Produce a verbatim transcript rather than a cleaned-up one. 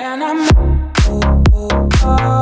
and I'm